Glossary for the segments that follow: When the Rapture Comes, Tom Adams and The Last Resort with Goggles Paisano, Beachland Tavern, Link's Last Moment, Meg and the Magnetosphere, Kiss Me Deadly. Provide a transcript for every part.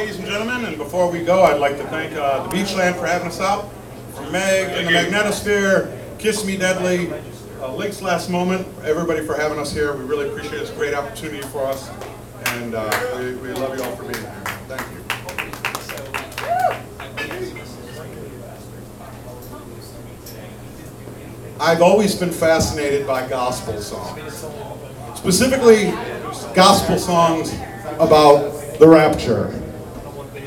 ladies and gentlemen, and before we go, I'd like to thank the Beachland for having us out. For Meg and the Magnetosphere, Kiss Me Deadly, Link's Last Moment, everybody for having us here. We really appreciate it. It's a great opportunity for us, and we love you all for being here. Thank you. I've always been fascinated by gospel songs, specifically gospel songs about the rapture.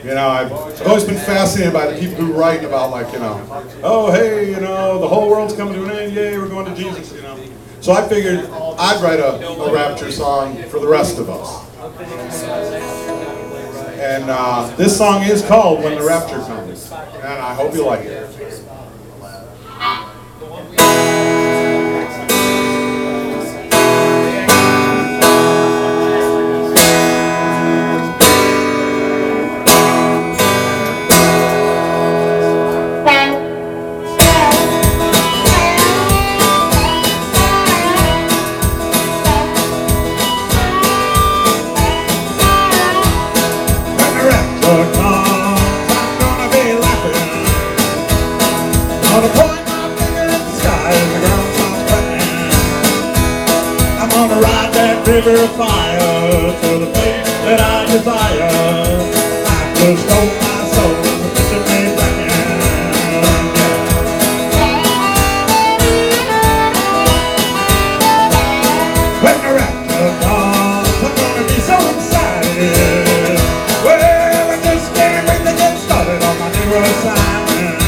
You know, I've always been fascinated by the people who write about, like, you know, oh, hey, you know, the whole world's coming to an end, yay, we're going to Jesus, you know. So I figured I'd write a rapture song for the rest of us. And this song is called When the Rapture Comes, and I hope you like it. River of fire to the place that I desire. I just hold my soul to the missionary land. When the rapture comes, I'm gonna be so excited. Well, I just can't wait to get started on my new assignment.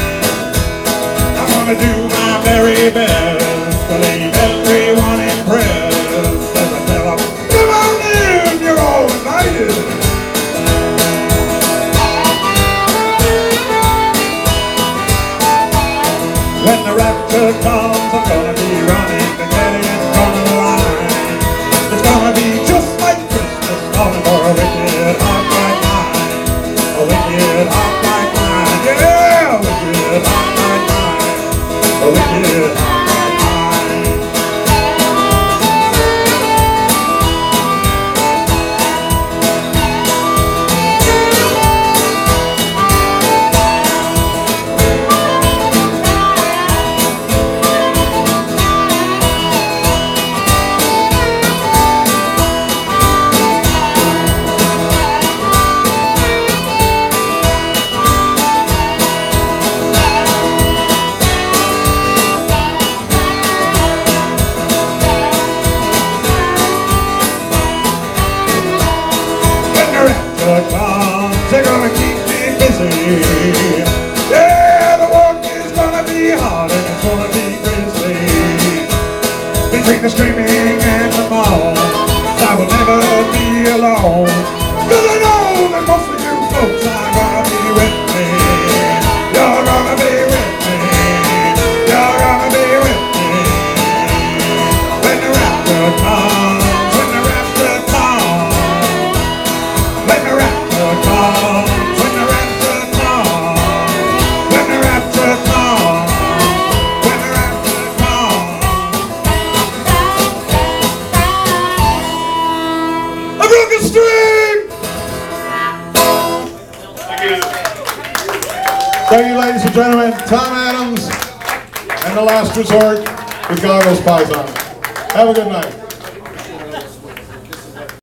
I'm gonna do my very best to leave everyone impressed. When the rapture comes, I'm gonna be running and getting on the line. It's gonna be just like Christmas morning for a wicked heart like mine. A wicked heart like mine, yeah! A wicked heart like mine. A wicked heart like mine. They're gonna keep me busy. Yeah, the work is gonna be hard and it's gonna be crazy. Between the screaming and the moan, I will never be alone. Cause I know that most of you folks are gonna be with me. You're gonna be with me. You're gonna be with me. When the rapture comes. Thank you, ladies and gentlemen, Tom Adams and The Last Resort with Goggles Paisano. Have a good night.